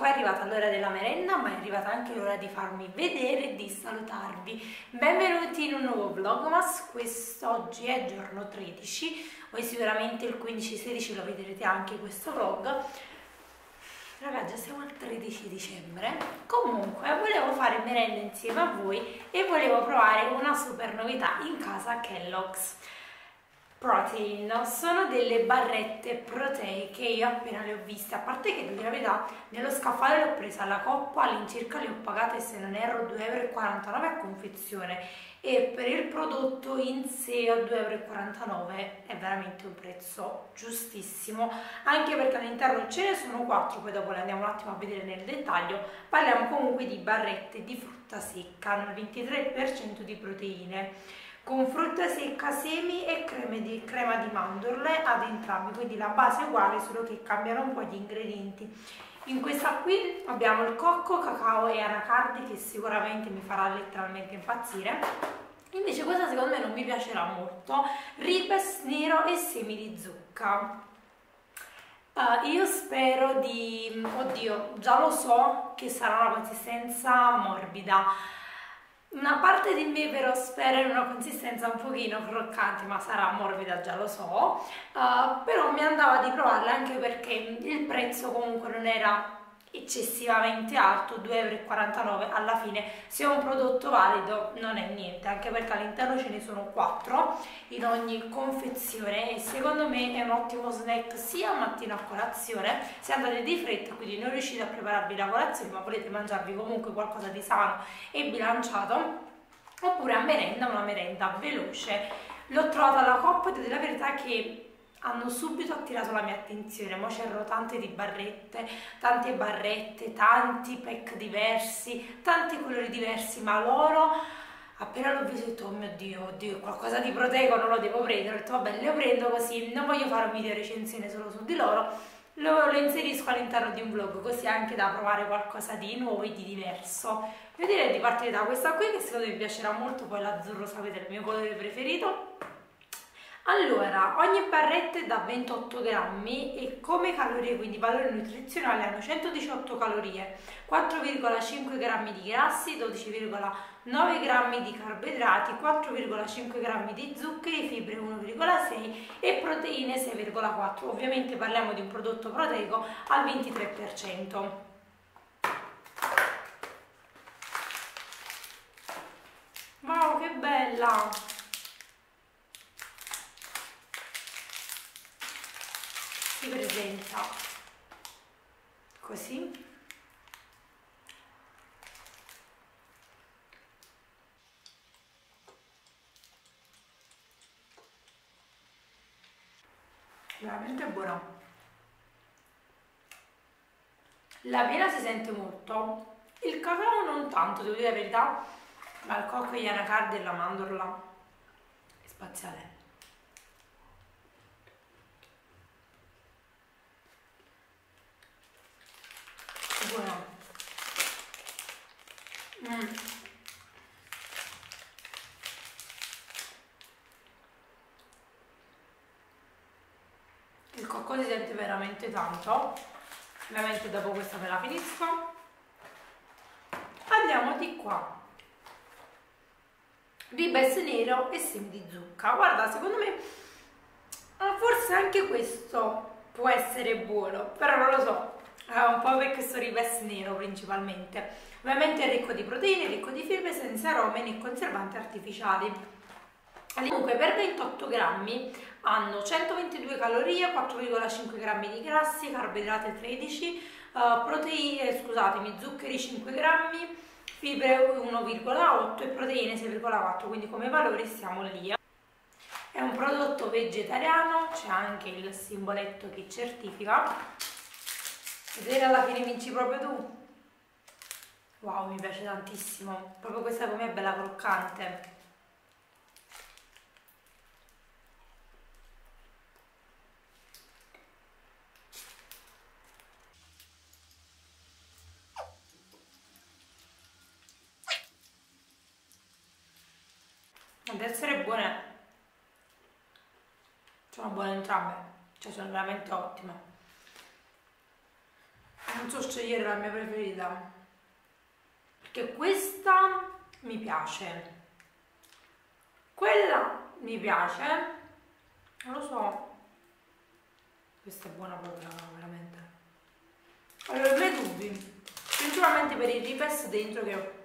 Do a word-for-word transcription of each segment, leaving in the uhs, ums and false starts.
qua è arrivata l'ora della merenda, ma è arrivata anche l'ora di farmi vedere e di salutarvi. Benvenuti in un nuovo vlogmas. Quest'oggi è giorno tredici, voi sicuramente il quindici sedici lo vedrete anche in questo vlog. Ragazzi, siamo al tredici dicembre. Comunque volevo fare merenda insieme a voi e volevo provare una super novità in casa Kellogg's Protein. Sono delle barrette proteiche, io appena le ho viste, a parte che, in verità, nello scaffale le ho prese alla coppa, all'incirca le ho pagate, se non erro, due e quarantanove euro a confezione, e per il prodotto in sé due e quarantanove euro è veramente un prezzo giustissimo, anche perché all'interno ce ne sono quattro, poi dopo le andiamo un attimo a vedere nel dettaglio. Parliamo comunque di barrette di frutta secca, hanno il ventitré per cento di proteine, con frutta secca, semi e di, crema di mandorle ad entrambi, quindi la base è uguale, solo che cambiano un po' gli ingredienti. In questa qui abbiamo il cocco, cacao e anacardi, che sicuramente mi farà letteralmente impazzire. Invece questa secondo me non mi piacerà molto, ribes nero e semi di zucca. Uh, io spero di... oddio, già lo so che sarà una consistenza morbida. Una parte di me però spera in una consistenza un pochino croccante, ma sarà morbida, già lo so. Uh, però mi andava di provarla, anche perché il prezzo comunque non era eccessivamente alto, due e quarantanove euro alla fine, se è un prodotto valido non è niente, anche perché all'interno ce ne sono quattro in ogni confezione, e secondo me è un ottimo snack sia a mattina a colazione, se andate di fretta, quindi non riuscite a prepararvi la colazione ma volete mangiarvi comunque qualcosa di sano e bilanciato, oppure a merenda, una merenda veloce. L'ho trovata alla coppa e devo dire la verità che hanno subito attirato la mia attenzione. Mo c'erano tante di barrette, tante barrette, tanti pack diversi, tanti colori diversi, ma loro, appena l'ho visto, ho detto, oh mio Dio, oddio, qualcosa di proteico, non lo devo prendere. Ho detto, vabbè, lo prendo così, non voglio fare un video recensione solo su di loro, lo, lo inserisco all'interno di un vlog, così anche da provare qualcosa di nuovo e di diverso. Io direi di partire da questa qui, che secondo me piacerà molto, poi l'azzurro, sapete, è il mio colore preferito. Allora, ogni barretta è da ventotto grammi e come calorie, quindi valore nutrizionale, hanno centodiciotto calorie, quattro virgola cinque grammi di grassi, dodici virgola nove grammi di carboidrati, quattro virgola cinque grammi di zuccheri, fibre uno virgola sei e proteine sei virgola quattro. Ovviamente parliamo di un prodotto proteico al ventitré per cento. Wow, che bella! Si presenta così, veramente buona. La mela si sente molto, il cacao non tanto, devo dire la verità, ma il cocco, gli anacardi e la mandorla è spaziale. Buona. Mm. Il cocco si sente veramente tanto, ovviamente dopo questa me la finisco. Andiamo di qua, ribes nero e semi di zucca. Guarda, secondo me forse anche questo può essere buono, però non lo so. Uh, un po' per questo ribes nero principalmente. Ovviamente è ricco di proteine, ricco di fibre, senza arome né conservanti artificiali. Comunque per ventotto grammi hanno centoventidue calorie, quattro virgola cinque grammi di grassi, carboidrati tredici, uh, proteine, scusatemi, zuccheri cinque grammi, fibre uno virgola otto e proteine sei virgola quattro, quindi come valore siamo lì. È un prodotto vegetariano, c'è anche il simboletto che certifica. Vedere alla fine vinci proprio tu. Wow, mi piace tantissimo. Proprio questa per me è bella croccante. Ad essere buone, sono buone entrambe, cioè sono veramente ottime. non so scegliere la mia preferita, perché questa mi piace, quella mi piace, non lo so, questa è buona proprio, veramente. Allora, i miei dubbi, sicuramente per il ripes dentro che ho.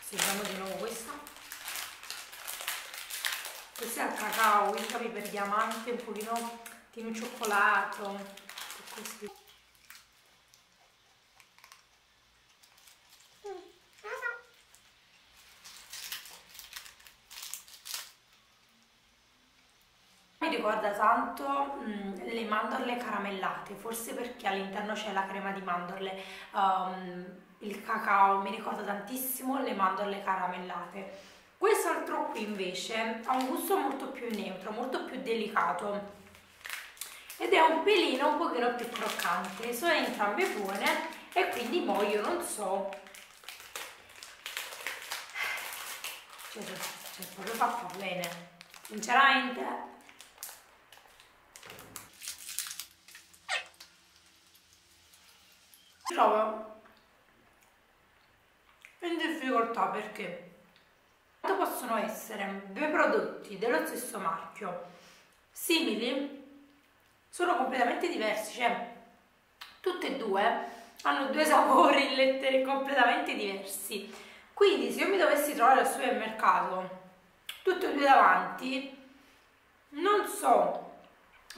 Sentiamo di nuovo questa. Questa è al cacao, quindi capi per diamante, un pochino di cioccolato e così. Ricorda tanto mh, le mandorle caramellate, forse perché all'interno c'è la crema di mandorle, um, il cacao, mi ricorda tantissimo le mandorle caramellate. Quest'altro qui invece ha un gusto molto più neutro, molto più delicato ed è un pelino un pochino più croccante. Sono entrambe buone e quindi mo io non so, cioè, cioè proprio fatto bene, sinceramente. Trovo in difficoltà perché quanto possono essere due prodotti dello stesso marchio simili sono completamente diversi, cioè tutte e due hanno due sapori, lettere completamente diversi, quindi se io mi dovessi trovare al supermercato tutti e due davanti non so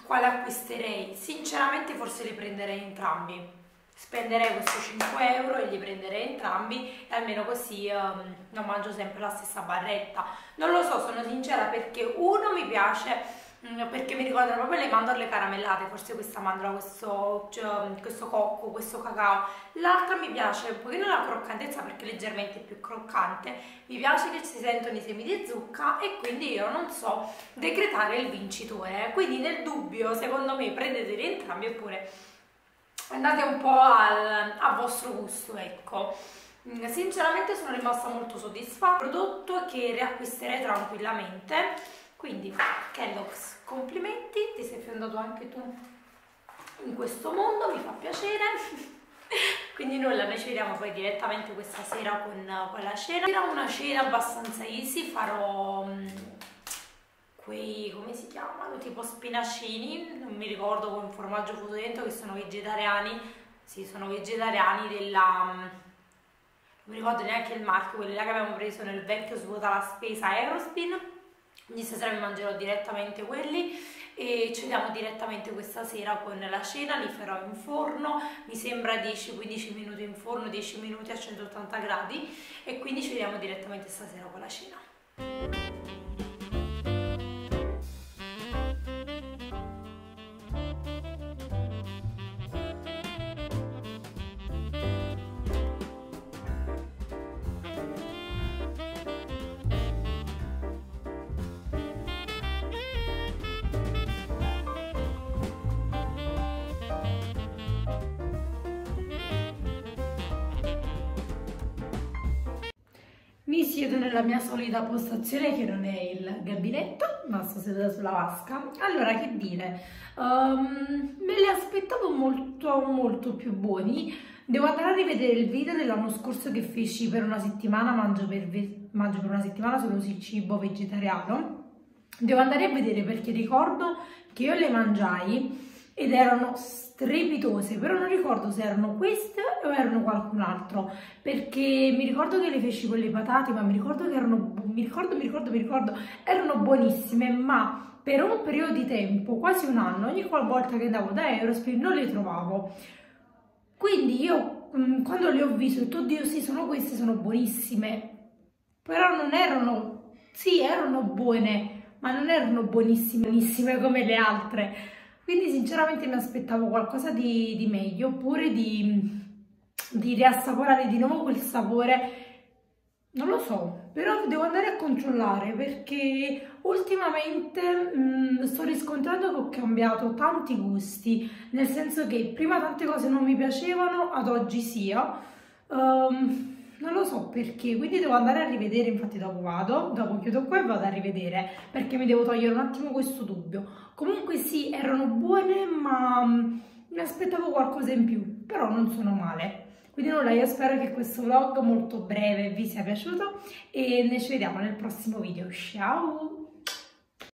quale acquisterei, sinceramente forse li prenderei entrambi. Spenderei questi cinque euro e li prenderei entrambi e almeno così um, non mangio sempre la stessa barretta. Non lo so, sono sincera, perché uno mi piace mh, perché mi ricordano proprio le mandorle caramellate, forse questa mandorla, questo, cioè, questo cocco, questo cacao. L'altra mi piace un pochino la croccantezza perché è leggermente più croccante, mi piace che si sentono i semi di zucca e quindi io non so decretare il vincitore. Quindi nel dubbio, secondo me, prendeteli entrambi oppure andate un po' al, a vostro gusto, ecco. Sinceramente sono rimasta molto soddisfatta, prodotto che riacquisterei tranquillamente, quindi Kellogg's, complimenti, ti sei fiondato anche tu in questo mondo, mi fa piacere. Quindi nulla, noi ci vediamo poi direttamente questa sera con, con la cena. Era una cena abbastanza easy, farò quei, come si chiamano, tipo spinacini, non mi ricordo, con formaggio fuso dentro, che sono vegetariani, sì, sono vegetariani della, non mi ricordo neanche il marchio, quelli là che abbiamo preso nel vecchio svuota la spesa Aerospin, quindi stasera mi mangerò direttamente quelli e ci vediamo direttamente questa sera con la cena. Li farò in forno, mi sembra dieci quindici minuti in forno, dieci minuti a centottanta gradi, e quindi ci vediamo direttamente stasera con la cena. Mi siedo nella mia solita postazione che non è il gabinetto, ma sto seduta sulla vasca. Allora, che dire, um, me li aspettavo molto molto più buoni. Devo andare a rivedere il video dell'anno scorso che feci per una settimana, mangio per, mangio per una settimana solo cibo vegetariano. Devo andare a vedere perché ricordo che io le mangiai ed erano strepitose, però non ricordo se erano queste o erano qualcun altro, perché mi ricordo che le feci con le patate, ma mi ricordo che erano, mi ricordo, mi ricordo, mi ricordo, erano buonissime, ma per un periodo di tempo, quasi un anno, ogni qualvolta che andavo da Aerospin non le trovavo, quindi io mh, quando le ho viste ho detto, oddio sì, sono queste, sono buonissime, però non erano, sì erano buone, ma non erano buonissime, buonissime come le altre. Quindi sinceramente mi aspettavo qualcosa di, di meglio, oppure di, di riassaporare di nuovo quel sapore, non lo so, però devo andare a controllare perché ultimamente mh, sto riscontrando che ho cambiato tanti gusti, nel senso che prima tante cose non mi piacevano, ad oggi sia, um, non lo so perché, quindi devo andare a rivedere, infatti dopo vado, dopo chiudo qua e vado a rivedere, perché mi devo togliere un attimo questo dubbio. Comunque sì, erano buone, ma mi mi aspettavo qualcosa in più, però non sono male. Quindi nulla, io spero che questo vlog molto breve vi sia piaciuto e ci vediamo nel prossimo video. Ciao!